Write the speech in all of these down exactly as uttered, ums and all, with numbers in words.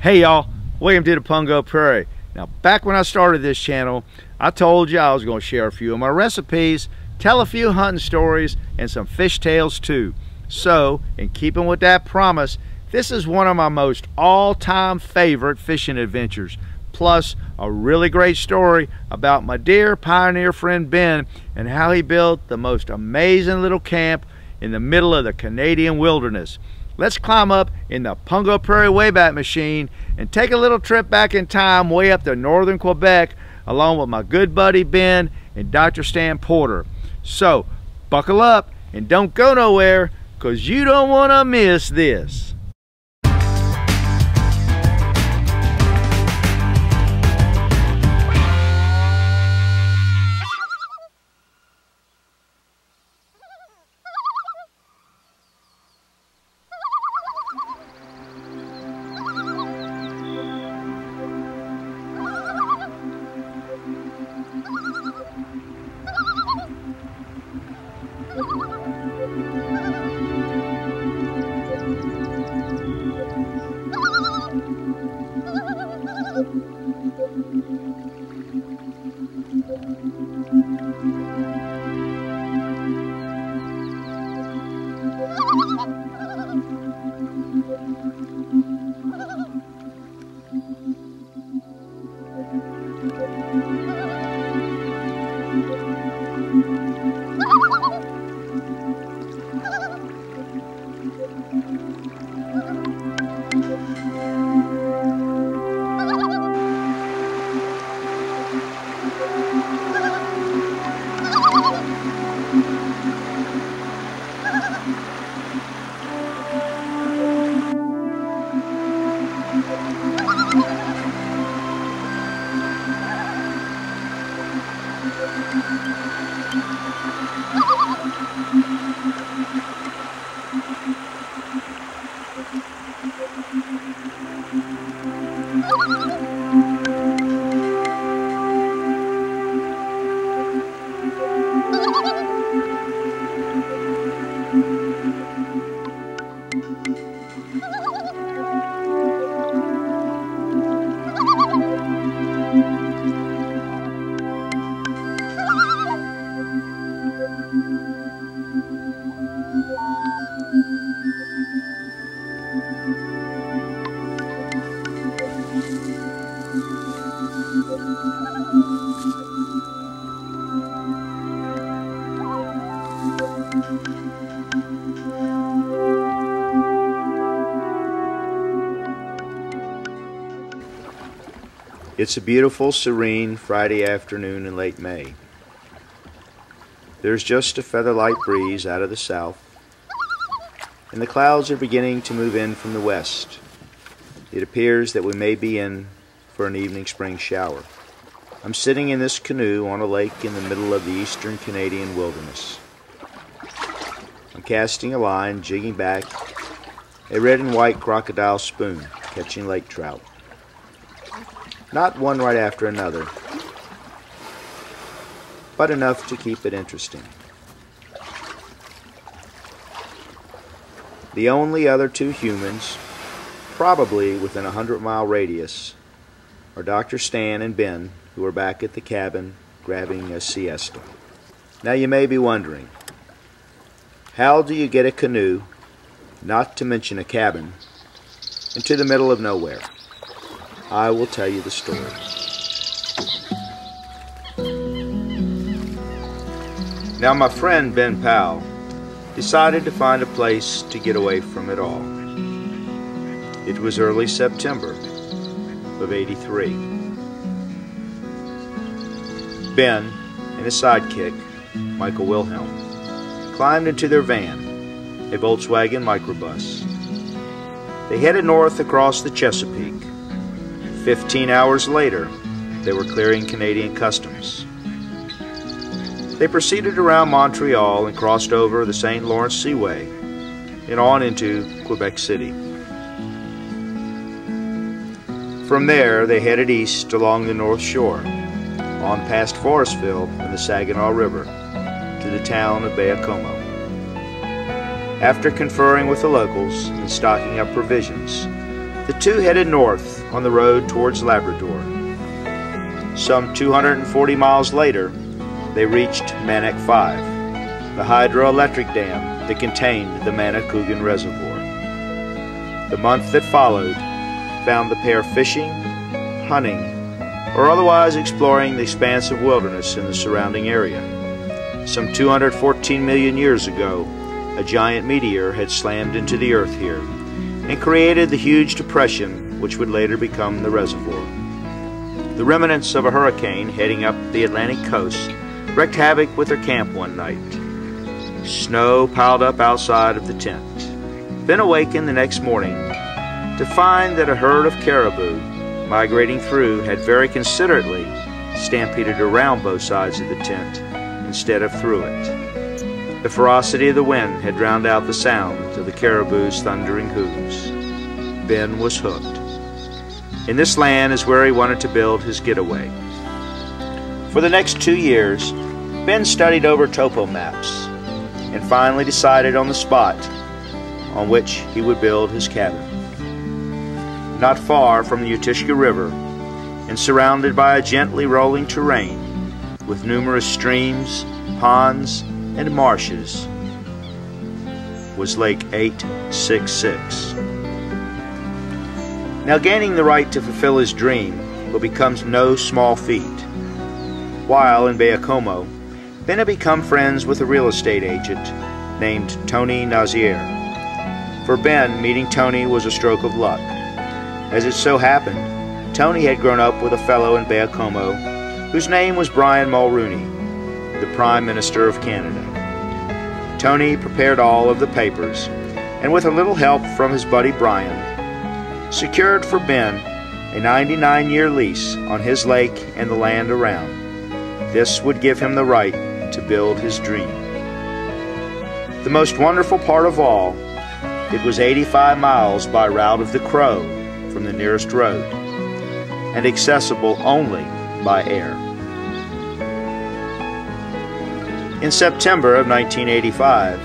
Hey y'all, William did a Pungo Prairie. Now back when I started this channel, I told you I was going to share a few of my recipes, tell a few hunting stories, and some fish tales too. So in keeping with that promise, this is one of my most all-time favorite fishing adventures, plus a really great story about my dear pioneer friend Ben and how he built the most amazing little camp in the middle of the Canadian wilderness. Let's climb up in the Pungo Prairie Wayback Machine and take a little trip back in time way up to northern Quebec along with my good buddy Ben and Doctor Stan Porter. So buckle up and don't go nowhere because you don't want to miss this. It's a beautiful, serene Friday afternoon in late May. There's just a feather-light breeze out of the south, and the clouds are beginning to move in from the west. It appears that we may be in for an evening spring shower. I'm sitting in this canoe on a lake in the middle of the eastern Canadian wilderness. I'm casting a line, jigging back a red and white crocodile spoon, catching lake trout. Not one right after another, but enough to keep it interesting. The only other two humans, probably within a hundred mile radius, are Doctor Stan and Ben, who are back at the cabin grabbing a siesta. Now you may be wondering, how do you get a canoe, not to mention a cabin, into the middle of nowhere? I will tell you the story. Now my friend Ben Powell decided to find a place to get away from it all. It was early September of eighty-three. Ben and his sidekick, Michael Wilhelm, climbed into their van, a Volkswagen microbus. They headed north across the Chesapeake. Fifteen hours later, they were clearing Canadian customs. They proceeded around Montreal and crossed over the Saint Lawrence Seaway and on into Quebec City. From there, they headed east along the North Shore, on past Forestville and the Saginaw River, to the town of Baie-Comeau. After conferring with the locals and stocking up provisions, The two headed north on the road towards Labrador. Some two hundred forty miles later, they reached Manic five, the hydroelectric dam that contained the Manicouagan Reservoir. The month that followed found the pair fishing, hunting, or otherwise exploring the expansive wilderness in the surrounding area. Some two hundred fourteen million years ago, a giant meteor had slammed into the earth here and created the huge depression which would later become the reservoir. The remnants of a hurricane heading up the Atlantic coast wreaked havoc with their camp one night. Snow piled up outside of the tent. Ben awakened the next morning to find that a herd of caribou migrating through had very considerately stampeded around both sides of the tent instead of through it. The ferocity of the wind had drowned out the sound of the caribou's thundering hooves. Ben was hooked. In this land is where he wanted to build his getaway. For the next two years, Ben studied over topo maps and finally decided on the spot on which he would build his cabin. Not far from the Utishka River and surrounded by a gently rolling terrain with numerous streams, ponds, and marshes was Lake eight sixty-six. Now gaining the right to fulfill his dream will becomes no small feat. While in Baie-Comeau, Ben had become friends with a real estate agent named Tony Nazier. For Ben, meeting Tony was a stroke of luck. As it so happened, Tony had grown up with a fellow in Baie-Comeau whose name was Brian Mulroney, the Prime Minister of Canada. Tony prepared all of the papers, and with a little help from his buddy Brian, secured for Ben a ninety-nine year lease on his lake and the land around. This would give him the right to build his dream. The most wonderful part of all, it was eighty-five miles by route of the Crow from the nearest road, and accessible only by air. In September of nineteen eighty-five,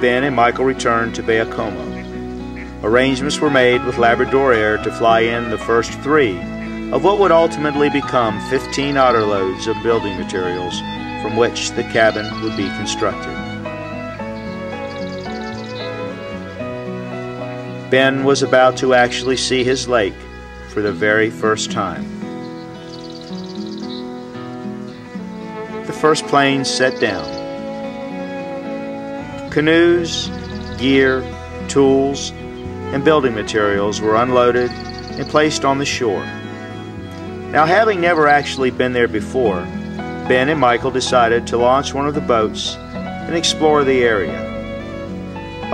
Ben and Michael returned to Baie-Comeau. Arrangements were made with Labrador Air to fly in the first three of what would ultimately become fifteen otter loads of building materials from which the cabin would be constructed. Ben was about to actually see his lake for the very first time. The first plane set down. Canoes, gear, tools, and building materials were unloaded and placed on the shore. Now, having never actually been there before, Ben and Michael decided to launch one of the boats and explore the area.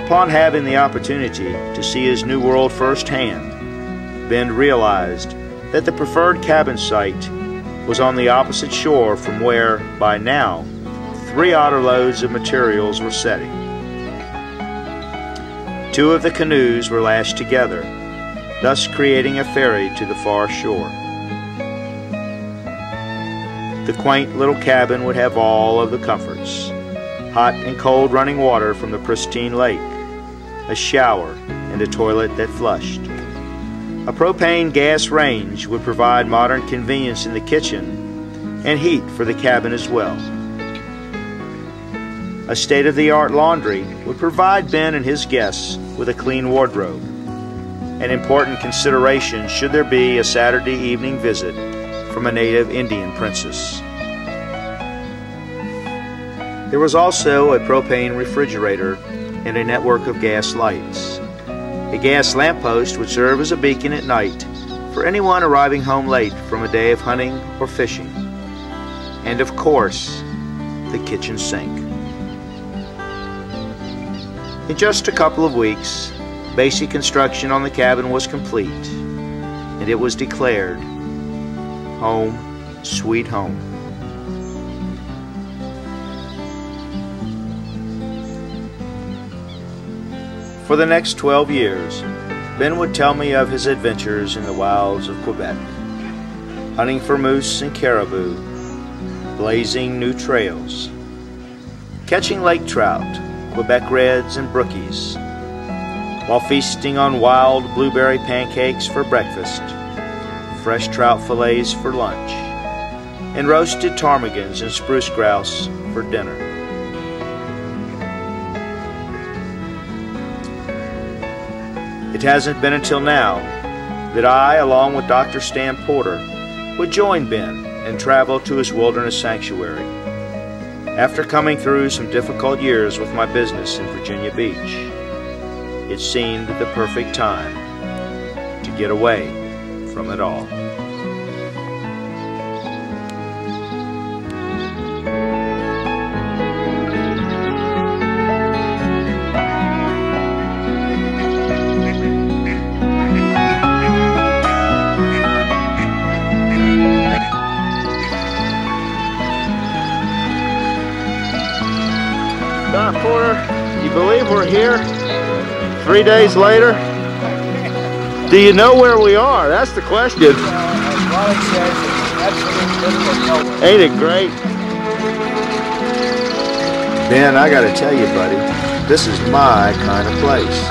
Upon having the opportunity to see his new world firsthand, Ben realized that the preferred cabin site was on the opposite shore from where, by now, three otter loads of materials were setting. Two of the canoes were lashed together, thus creating a ferry to the far shore. The quaint little cabin would have all of the comforts: hot and cold running water from the pristine lake, a shower and a toilet that flushed. A propane gas range would provide modern convenience in the kitchen and heat for the cabin as well. A state-of-the-art laundry would provide Ben and his guests with a clean wardrobe, an important consideration should there be a Saturday evening visit from a native Indian princess. There was also a propane refrigerator and a network of gas lights. A gas lamppost would serve as a beacon at night for anyone arriving home late from a day of hunting or fishing. And of course, the kitchen sink. In just a couple of weeks, basic construction on the cabin was complete, and it was declared home sweet home. For the next twelve years, Ben would tell me of his adventures in the wilds of Quebec, hunting for moose and caribou, blazing new trails, catching lake trout, Quebec reds and brookies, while feasting on wild blueberry pancakes for breakfast, fresh trout fillets for lunch, and roasted ptarmigans and spruce grouse for dinner. It hasn't been until now that I, along with Doctor Stan Porter, would join Ben and travel to his wilderness sanctuary, after coming through some difficult years with my business in Virginia Beach. It seemed the perfect time to get away from it all. Three days later, do you know where we are? That's the question. Ain't it great? Ben, I gotta tell you, buddy, this is my kind of place.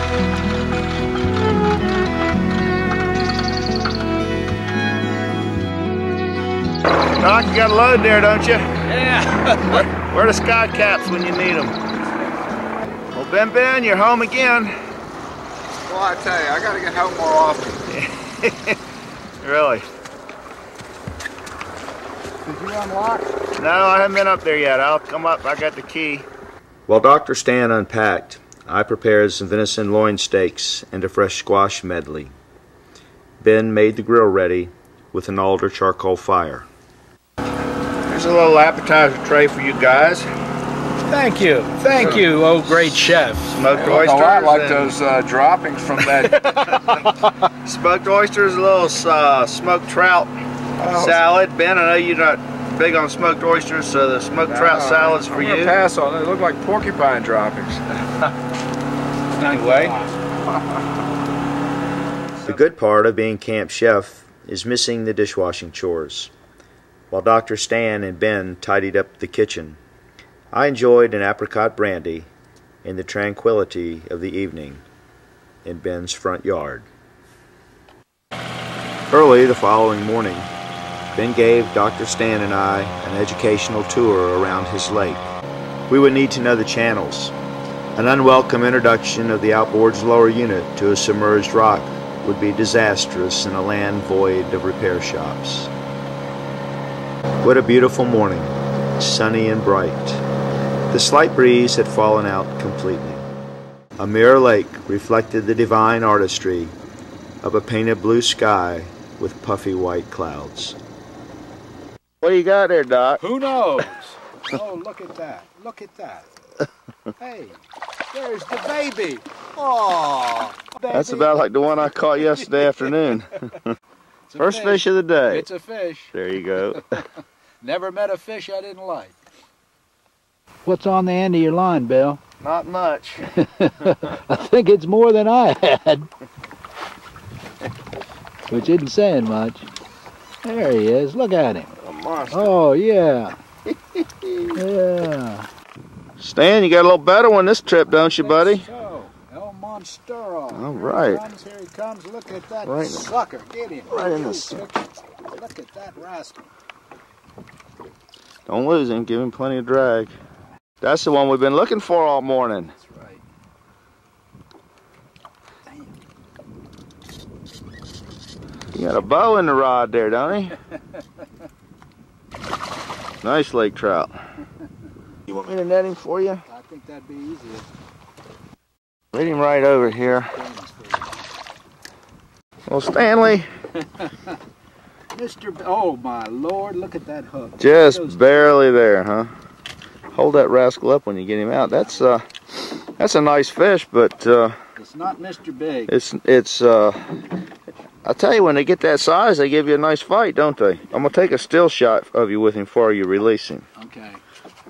Doc, you got a load there, don't you? Yeah. where, where are the sky caps when you need them? Well, Ben, Ben, you're home again. Well, I tell you, I gotta get home more often. Really? Did you unlock? No, I haven't been up there yet. I'll come up. I got the key. While Doctor Stan unpacked, I prepared some venison loin steaks and a fresh squash medley. Ben made the grill ready with an alder charcoal fire. Here's a little appetizer tray for you guys. Thank you, thank sure. you, oh great chef. Smoked yeah, oysters. Oh, I like and... those uh, droppings from that. Smoked oysters, a little uh, smoked trout oh. salad. Ben, I know you're not big on smoked oysters, so the smoked no, trout salad's for I'm you. I'm gonna pass on it. They look like porcupine droppings. Anyway. The good part of being camp chef is missing the dishwashing chores. While Doctor Stan and Ben tidied up the kitchen, I enjoyed an apricot brandy in the tranquility of the evening in Ben's front yard. Early the following morning, Ben gave Doctor Stan and I an educational tour around his lake. We would need to know the channels. An unwelcome introduction of the outboard's lower unit to a submerged rock would be disastrous in a land void of repair shops. What a beautiful morning, sunny and bright. The slight breeze had fallen out completely. A mirror lake reflected the divine artistry of a painted blue sky with puffy white clouds. What do you got there, Doc? Who knows? Oh, look at that. Look at that. Hey, there's the baby. Aw. That's about like the one I caught yesterday afternoon. First fish. fish of the day. It's a fish. There you go. Never met a fish I didn't like. What's on the end of your line, Bill? Not much. I think it's more than I had. Which isn't saying much. There he is. Look at him. A monster. Oh, yeah. Yeah. Stan, you got a little better one this trip, don't you, buddy? So. El Monstero. All right. Here he comes, here he comes. Look at that right. sucker. Get him. Right in the sucker. Look at that rascal. Don't lose him. Give him plenty of drag. That's the one we've been looking for all morning. That's right. You got a bow in the rod there, don't he? Nice lake trout. You want me to net him for you? I think that'd be easier. Lead him right over here. Well, Stanley. Mister B oh, my Lord, look at that hook. Just barely there, huh? Hold that rascal up when you get him out. That's uh, that's a nice fish, but uh, it's not Mister Big. It's it's. Uh, I tell you, when they get that size, they give you a nice fight, don't they? I'm gonna take a still shot of you with him before you release him. Okay.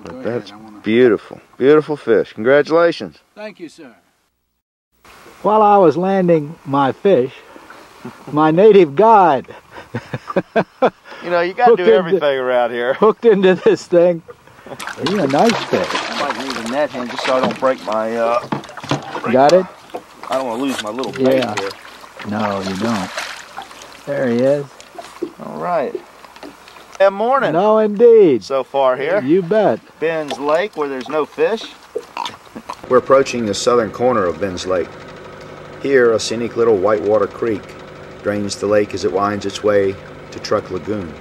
But that's beautiful, beautiful fish. Congratulations. Thank you, sir. While I was landing my fish, my native guide. You know, you gotta do everything into, around here. Hooked into this thing. He's a nice fish. I might need a net him just so I don't break my... Uh, break Got it? I don't want to lose my little bait yeah. here. No, you don't. There he is. All right. Good morning. No, indeed. So far here. You bet. Ben's Lake, where there's no fish. We're approaching the southern corner of Ben's Lake. Here, a scenic little whitewater creek drains the lake as it winds its way to Truck Lagoon.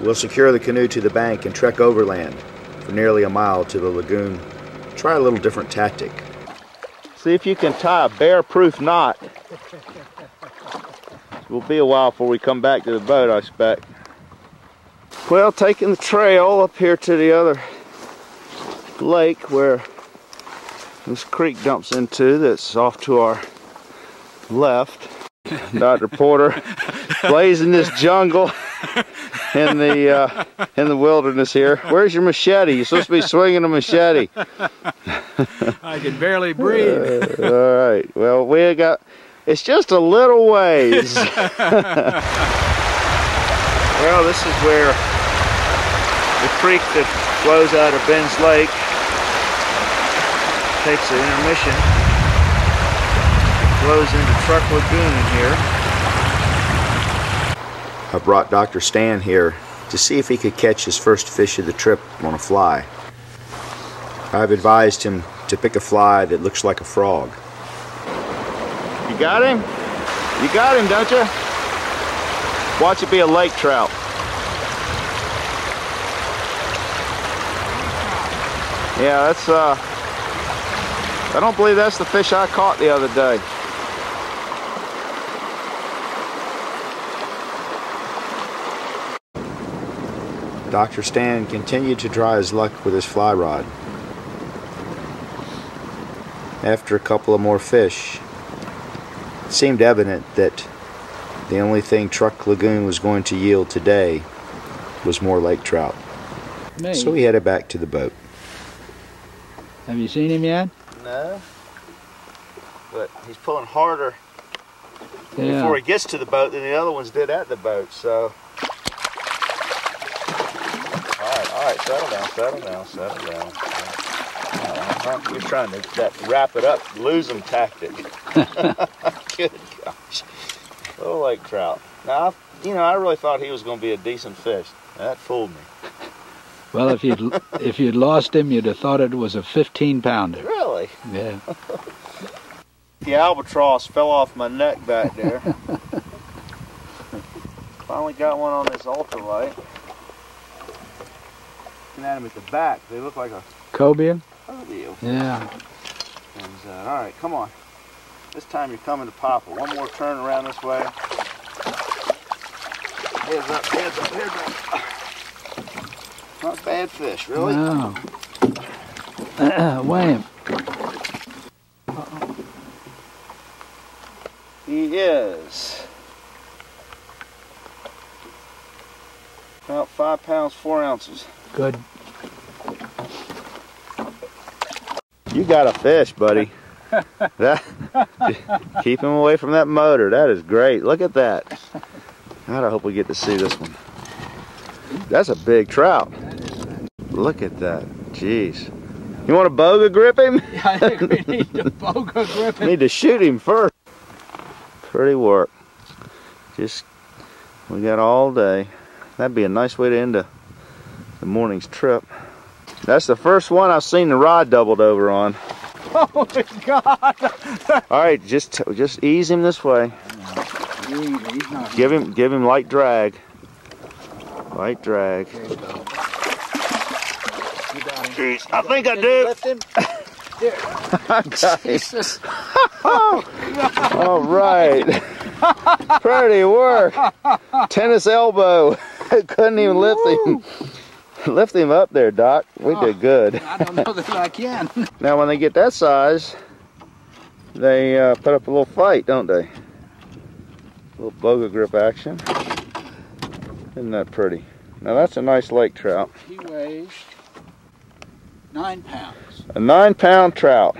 We'll secure the canoe to the bank and trek overland for nearly a mile to the lagoon. Try a little different tactic. See if you can tie a bear-proof knot. It'll be a while before we come back to the boat, I expect. Well, taking the trail up here to the other lake where this creek dumps into, that's off to our left. Doctor Porter blazing this jungle in the uh, in the wilderness here. Where's your machete? You're supposed to be swinging a machete. I can barely breathe. Uh, all right. Well, we got. It's just a little ways. Well, this is where the creek that flows out of Ben's Lake takes an intermission. It flows into Truck Lagoon here. I brought Doctor Stan here to see if he could catch his first fish of the trip on a fly. I've advised him to pick a fly that looks like a frog. You got him? You got him, don't you? Watch it be a lake trout. Yeah, that's, uh, I don't believe that's the fish I caught the other day. Doctor Stan continued to try his luck with his fly rod. After a couple of more fish, it seemed evident that the only thing Truck Lagoon was going to yield today was more lake trout. Mate. So we headed back to the boat. Have you seen him yet? No, but he's pulling harder yeah. before he gets to the boat than the other ones did at the boat, so. Alright, settle down, settle down, settle down. Uh, we're trying to that wrap it up, lose them tactic. Good gosh. Little lake trout. Now, I, you know, I really thought he was going to be a decent fish. That fooled me. Well, if you'd, if you'd lost him, you'd have thought it was a fifteen pounder. Really? Yeah. The albatross fell off my neck back there. Finally got one on this ultralight. At them at the back, they look like a cobia. Cobia. Yeah. And, uh, all right, come on. This time you're coming to Papa. One more turn around this way. Heads up, heads up, heads up. Not bad fish, really. No. Uh, wham. Uh-oh. He is. About five pounds, four ounces. Good. You got a fish, buddy. That, keep him away from that motor. That is great. Look at that. God, I hope we get to see this one. That's a big trout. Look at that. Jeez. You want to boga grip him? Yeah, I think we need to boga grip him. Need to shoot him first. Pretty work. Just, we got all day. That'd be a nice way to end a the morning's trip. That's the first one I've seen the rod doubled over on. Oh my God! All right, just just ease him this way. Give him give him light drag. Light drag. Jeez, I think I do. Jesus. All right. Pretty work. Tennis elbow. Couldn't even lift him. Lift him up there, Doc. We oh, did good. I don't know that I can. Now, when they get that size, they uh, put up a little fight, don't they? A little boga grip action. Isn't that pretty? Now, that's a nice lake trout. He weighs nine pounds. A nine-pound trout.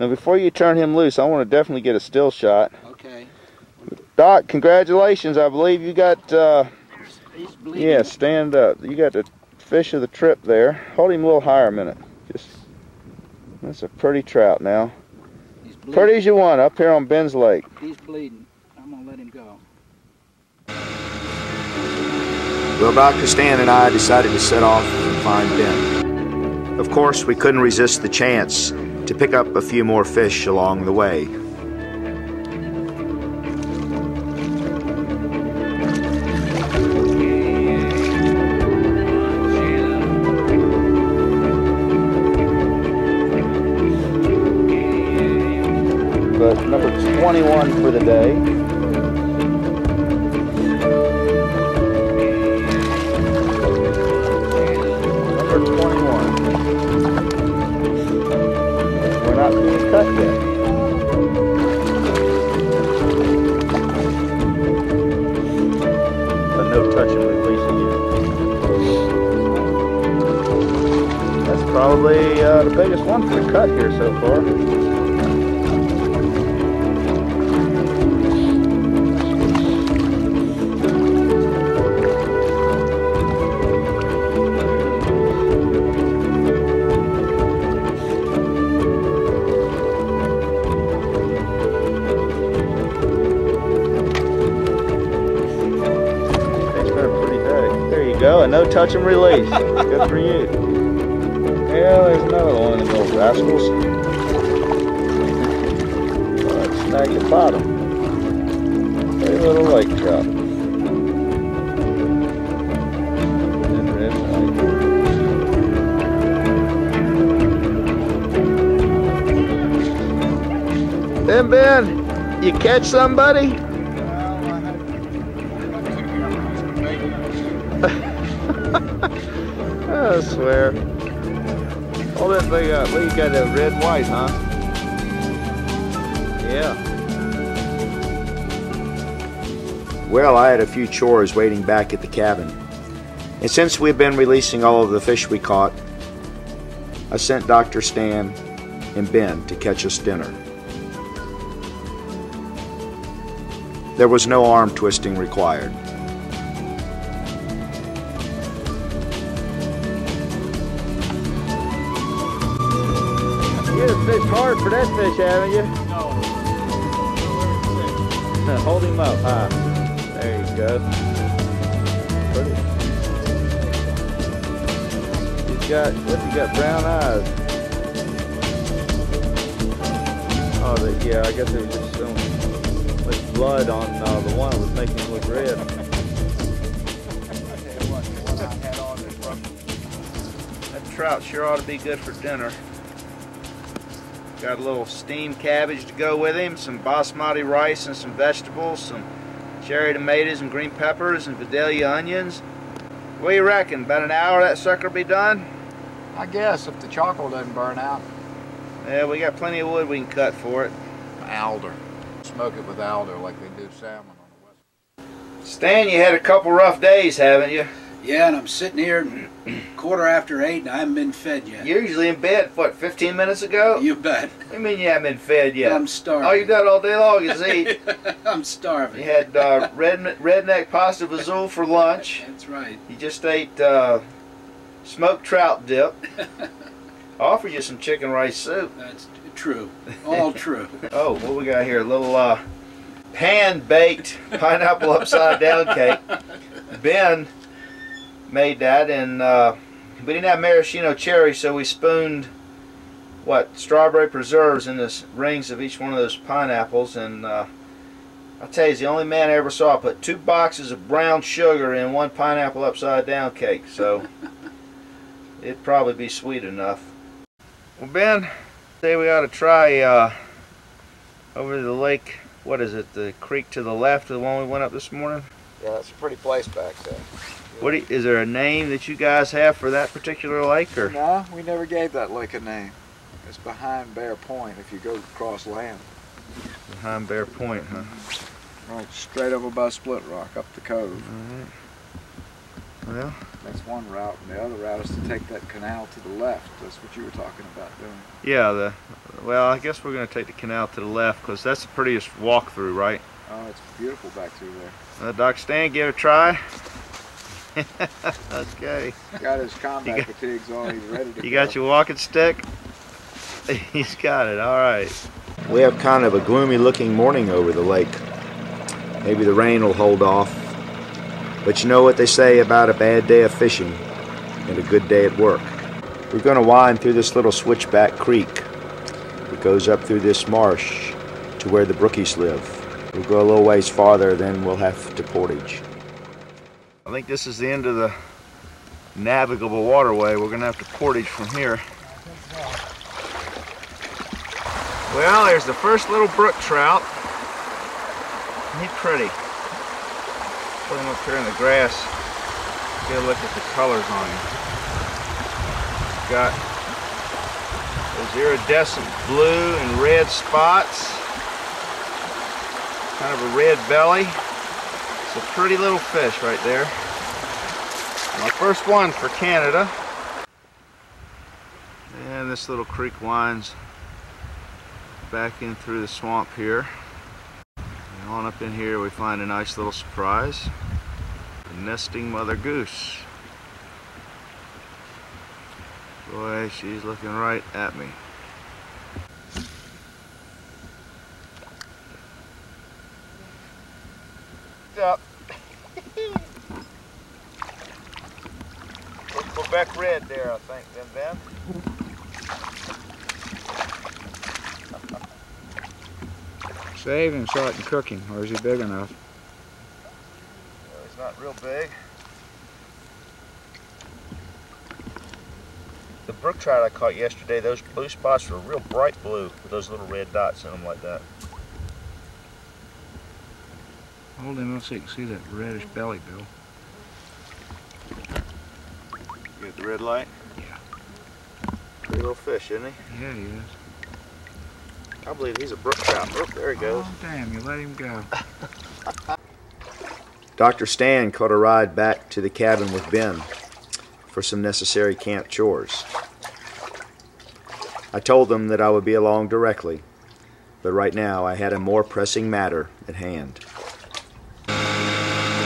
Now, before you turn him loose, I want to definitely get a still shot. Okay. Doc, congratulations. I believe you got... Uh, yeah, stand up. You got the fish of the trip there. Hold him a little higher a minute. Just, that's a pretty trout now. He's Pretty as you want, up here on Ben's Lake. He's bleeding. I'm going to let him go. Well, Doctor Stan and I decided to set off and find Ben. Of course, we couldn't resist the chance to pick up a few more fish along the way. twenty-one for the day. Number twenty-one. We're not being cut yet. But no touch and releasing you. That's probably uh, the biggest one for the cut here so far. No touch and release. Good for you. Yeah, there's another one of those rascals. Alright, snag the bottom. Hey, little lake trout. And red light. Ben, Ben, you catch somebody? I swear. All that big up. Well, you got a red white, huh? Yeah. Well, I had a few chores waiting back at the cabin. And since we've been releasing all of the fish we caught, I sent Doctor Stan and Ben to catch us dinner. There was no arm twisting required. It's hard for that fish, haven't you? No. Hold him up high. There you go. Pretty. He's got, what, you got brown eyes. Oh, the, yeah, I guess there was just so much blood on uh, the one that was making him look red. I tell you what, the one I had on this rough. That trout sure ought to be good for dinner. Got a little steamed cabbage to go with him, some basmati rice and some vegetables, some cherry tomatoes and green peppers and Vidalia onions. What do you reckon? About an hour that sucker be done? I guess, if the charcoal doesn't burn out. Yeah, we got plenty of wood we can cut for it. Alder. Smoke it with alder like they do salmon on the west. Stan, you had a couple rough days, haven't you? Yeah, and I'm sitting here quarter after eight and I haven't been fed yet. You're usually in bed, what, fifteen minutes ago? You bet. What do you mean you haven't been fed yet? I'm starving. All you got all day long is eat. I'm starving. You had uh, red, redneck pasta vazzool for lunch. That's right. You just ate uh, smoked trout dip. I offered you some chicken rice soup. That's true. All true. Oh, what we got here? A little uh, pan-baked pineapple upside down cake. Ben made that, and uh, we didn't have maraschino cherry, so we spooned what strawberry preserves in the rings of each one of those pineapples. And uh, I'll tell you, he's the only man I ever saw put two boxes of brown sugar in one pineapple upside down cake, so it'd probably be sweet enough. Well, Ben, today we ought to try uh, over the lake, what is it, the creek to the left of the one we went up this morning? Yeah, it's a pretty place back there. What do you, is there a name that you guys have for that particular lake? Or? No, we never gave that lake a name. It's behind Bear Point if you go across land. Behind Bear Point, huh? Right, straight over by Split Rock, up the cove. All right. Well, that's one route, and the other route is to take that canal to the left. That's what you were talking about doing. Yeah, the, well, I guess we're going to take the canal to the left because that's the prettiest walk through, right? Oh, it's beautiful back through there. Uh, Doc Stan, give it a try. Okay. He's got his combat got, fatigues on. He's ready to You go. Got your walking stick? He's got it. All right. We have kind of a gloomy looking morning over the lake. Maybe the rain will hold off. But you know what they say about a bad day of fishing and a good day at work. We're going to wind through this little switchback creek. It goes up through this marsh to where the brookies live. We'll go a little ways farther, then we'll have to portage. I think this is the end of the navigable waterway. We're going to have to portage from here. Well, there's the first little brook trout. He's pretty. Put him up here in the grass. Get a look at the colors on him. He's got those iridescent blue and red spots. Kind of a red belly. It's a pretty little fish right there. My first one for Canada. And this little creek winds back in through the swamp here. And on up in here we find a nice little surprise. A nesting mother goose. Boy, she's looking right at me. Up. Quebec red there, I think, then Ben. Save him, shot, and cook him, or is he big enough? Well, he's not real big. The brook trout I caught yesterday, those blue spots were real bright blue with those little red dots in them like that. Hold him up so you can see that reddish belly, Bill. You got the red light? Yeah. Pretty little fish, isn't he? Yeah, he is. I believe he's a brook trout. Oh, there he goes. Oh, damn, you let him go. Doctor Stan caught a ride back to the cabin with Ben for some necessary camp chores. I told them that I would be along directly, but right now I had a more pressing matter at hand.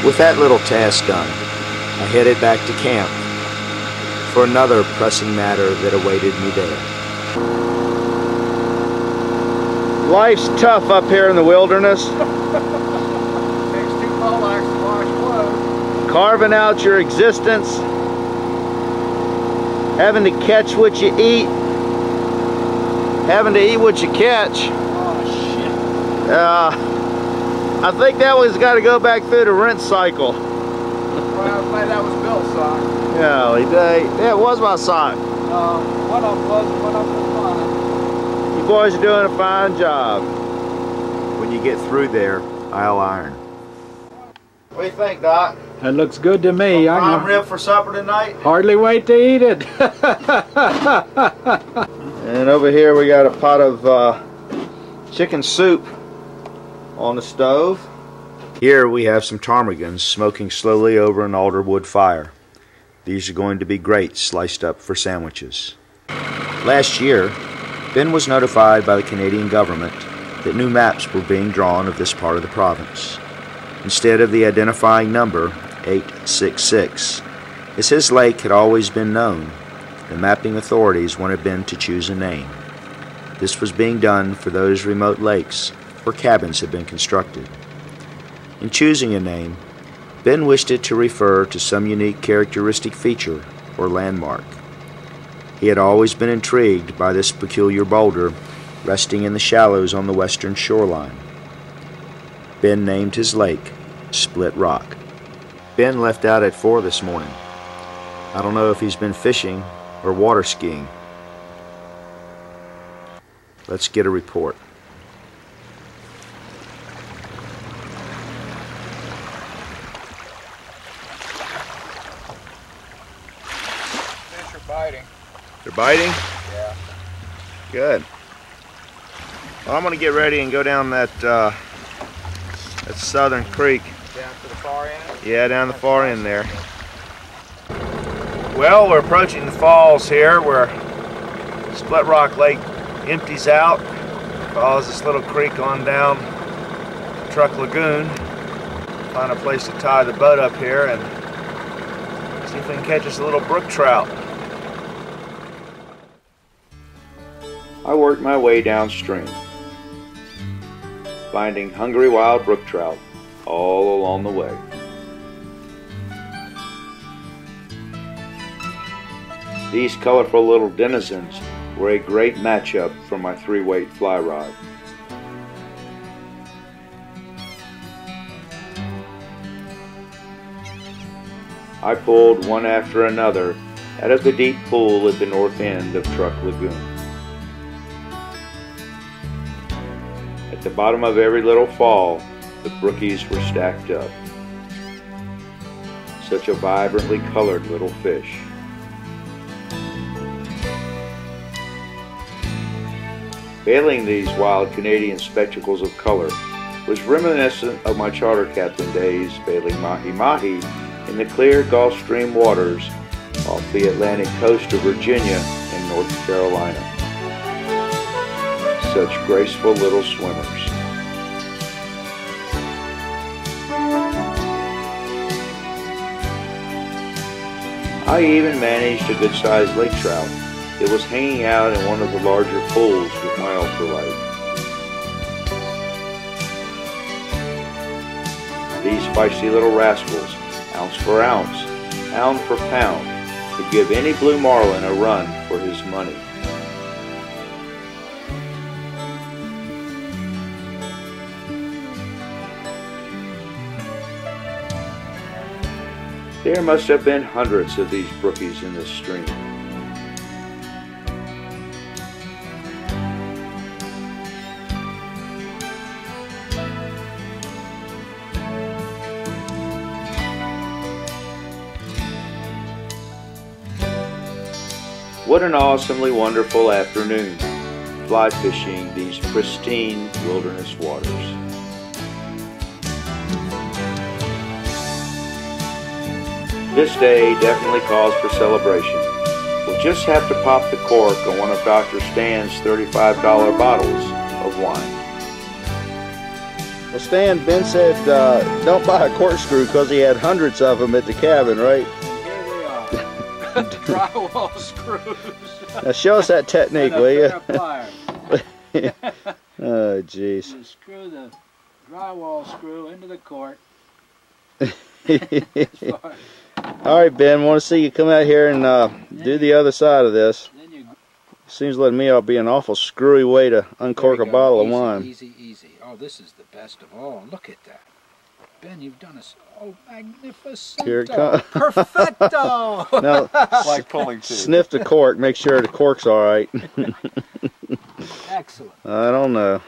With that little task done, I headed back to camp for another pressing matter that awaited me there. Life's tough up here in the wilderness. Takes two polars to wash one. Carving out your existence, having to catch what you eat, having to eat what you catch. Oh shit! Uh, I think that one's got to go back through the rinse cycle. Well, I played that was Bill's sock. Yeah, he did. Yeah, it was my sock. Uh, one of them was, one of them was mine. You boys are doing a fine job. When you get through there, I'll iron. What do you think, Doc? That looks good to me. Some prime rib for supper tonight? Hardly wait to eat it. And over here we got a pot of uh, chicken soup on the stove. Here we have some ptarmigans smoking slowly over an alderwood fire. These are going to be great sliced up for sandwiches. Last year, Ben was notified by the Canadian government that new maps were being drawn of this part of the province. Instead of the identifying number eight six six, as his lake had always been known, the mapping authorities wanted Ben to choose a name. This was being done for those remote lakes where cabins had been constructed. In choosing a name, Ben wished it to refer to some unique characteristic feature or landmark. He had always been intrigued by this peculiar boulder resting in the shallows on the western shoreline. Ben named his lake Split Rock. Ben left out at four this morning. I don't know if he's been fishing or water skiing. Let's get a report. Fish are biting. They're biting? Yeah. Good. Well, I'm going to get ready and go down that uh, that southern creek. Down to the far end? Yeah, down the far end there. Well, we're approaching the falls here where Split Rock Lake empties out, follows this little creek on down to Truck Lagoon. Find a place to tie the boat up here and see if we can catch us a little brook trout. I worked my way downstream. finding hungry wild brook trout all along the way. These colorful little denizens were a great matchup for my three-weight fly rod. I pulled one after another out of the deep pool at the north end of Truck Lagoon. At the bottom of every little fall, the brookies were stacked up. Such a vibrantly colored little fish. Bailing these wild Canadian spectacles of color was reminiscent of my charter captain days bailing mahi-mahi in the clear Gulf Stream waters off the Atlantic coast of Virginia and North Carolina. Such graceful little swimmers. I even managed a good-sized lake trout. It was hanging out in one of the larger pools with my ultralight. These feisty little rascals, ounce for ounce, pound for pound, to give any blue marlin a run for his money. There must have been hundreds of these brookies in this stream. What an awesomely wonderful afternoon, fly fishing these pristine wilderness waters. This day definitely calls for celebration. We'll just have to pop the cork on one of Doctor Stan's thirty-five dollar bottles of wine. Well, Stan, Ben said uh, don't buy a corkscrew because he had hundreds of them at the cabin, right? Drywall screws. Now show us that technique, will you? Oh, jeez. Screw the drywall screw into the cork. All right, Ben. Want to see you come out here and uh, do you, the other side of this? Then you, seems like to me I'll be an awful screwy way to uncork a go. bottle easy, of wine. Easy, easy. Oh, this is the best of all. Look at that. Ben, you've done us oh magnificent. Here it comes. Perfecto. No, like pulling teeth. Sniff the cork. Make sure the cork's all right. Excellent. I don't know.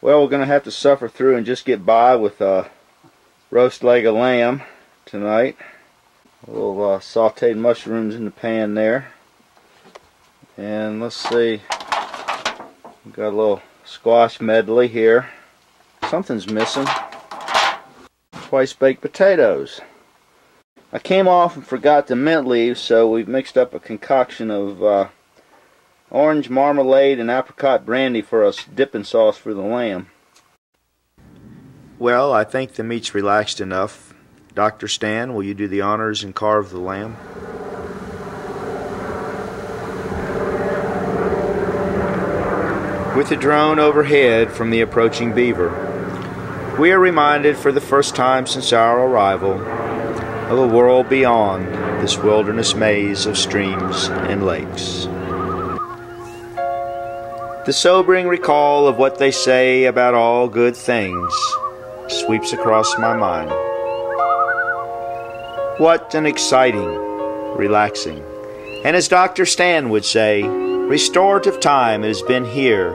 Well, we're gonna have to suffer through and just get by with a uh, roast leg of lamb tonight. A little uh, sautéed mushrooms in the pan there, and let's see. We've got a little squash medley here. Something's missing. Twice baked potatoes. I came off and forgot the mint leaves, so we've mixed up a concoction of uh, orange marmalade and apricot brandy for a dipping sauce for the lamb. Well, I think the meat's relaxed enough. Doctor Stan, will you do the honors and carve the lamb? With the drone overhead from the approaching beaver, we are reminded for the first time since our arrival of a world beyond this wilderness maze of streams and lakes. The sobering recall of what they say about all good things sweeps across my mind. What an exciting, relaxing, and as Doctor Stan would say, restorative time it has been here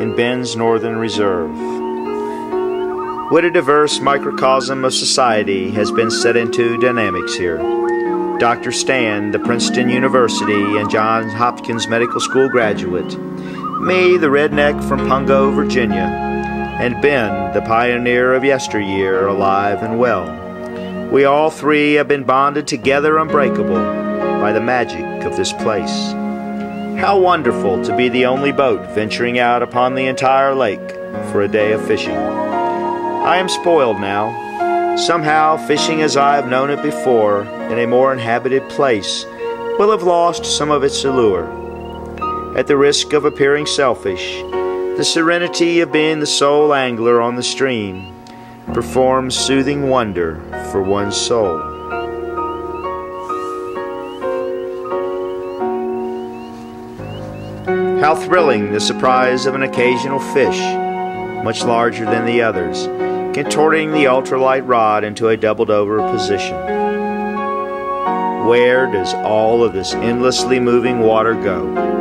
in Ben's Northern Reserve. What a diverse microcosm of society has been set into dynamics here. Doctor Stan, the Princeton University and Johns Hopkins Medical School graduate, me, the redneck from Pungo, Virginia, and Ben, the pioneer of yesteryear, alive and well. We all three have been bonded together unbreakable by the magic of this place. How wonderful to be the only boat venturing out upon the entire lake for a day of fishing. I am spoiled now. Somehow, fishing as I have known it before, in a more inhabited place, will have lost some of its allure. At the risk of appearing selfish, The serenity of being the sole angler on the stream performs soothing wonder for one's soul. How thrilling the surprise of an occasional fish, much larger than the others, contorting the ultralight rod into a doubled-over position. Where does all of this endlessly moving water go?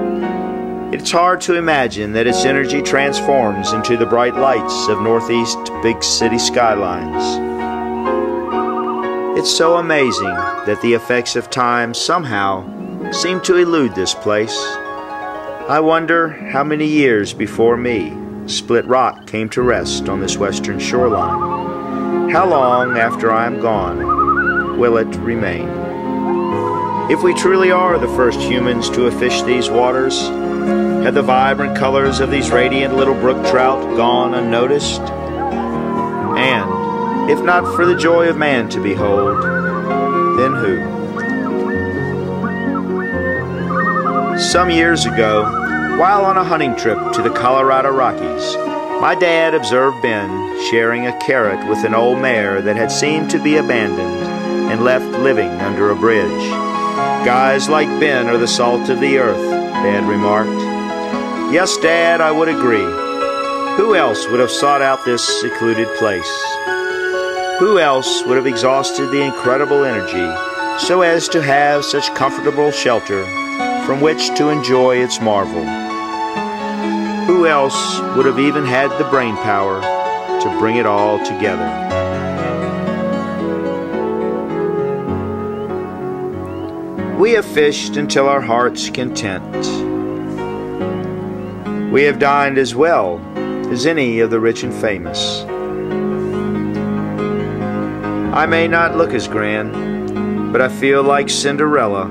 It's hard to imagine that its energy transforms into the bright lights of northeast big city skylines. It's so amazing that the effects of time somehow seem to elude this place. I wonder how many years before me Split Rock came to rest on this western shoreline. How long after I am gone will it remain? If we truly are the first humans to have fished these waters, have the vibrant colors of these radiant little brook trout gone unnoticed? And, if not for the joy of man to behold, then who? Some years ago, while on a hunting trip to the Colorado Rockies, my dad observed Ben sharing a carrot with an old mare that had seemed to be abandoned and left living under a bridge. Guys like Ben are the salt of the earth, Dad remarked. Yes, Dad, I would agree. Who else would have sought out this secluded place? Who else would have exhausted the incredible energy so as to have such comfortable shelter from which to enjoy its marvel? Who else would have even had the brain power to bring it all together? We have fished until our heart's content. We have dined as well as any of the rich and famous. I may not look as grand, but I feel like Cinderella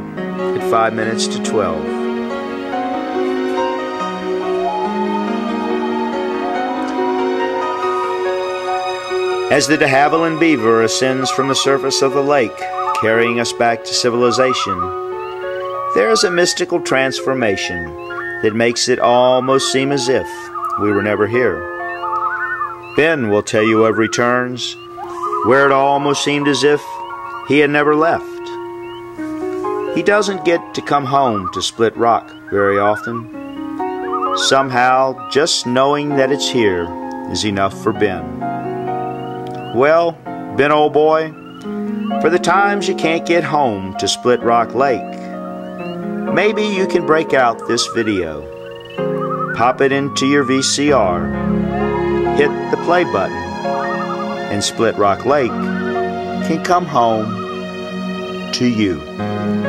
at five minutes to twelve. As the de Havilland Beaver ascends from the surface of the lake, carrying us back to civilization, there is a mystical transformation that makes it almost seem as if we were never here. Ben will tell you of returns, where it almost seemed as if he had never left. He doesn't get to come home to Split Rock very often. Somehow, just knowing that it's here is enough for Ben. Well, Ben, old boy, for the times you can't get home to Split Rock Lake, maybe you can break out this video, pop it into your V C R, hit the play button, and Split Rock Lake can come home to you.